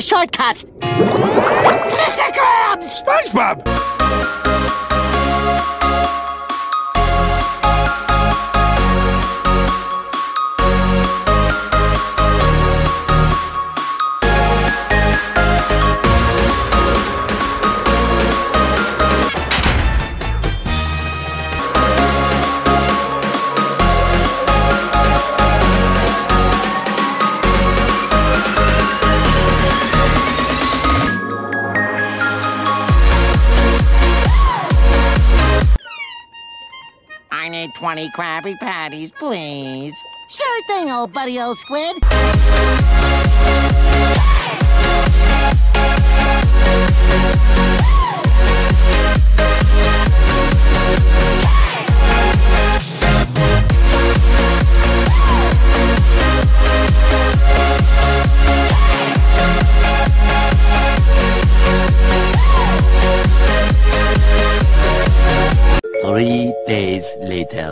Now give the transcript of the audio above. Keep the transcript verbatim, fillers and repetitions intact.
a shortcut. Mister Krabs! SpongeBob! twenty Krabby Patties, please. Sure thing, old buddy, old squid. Three days later.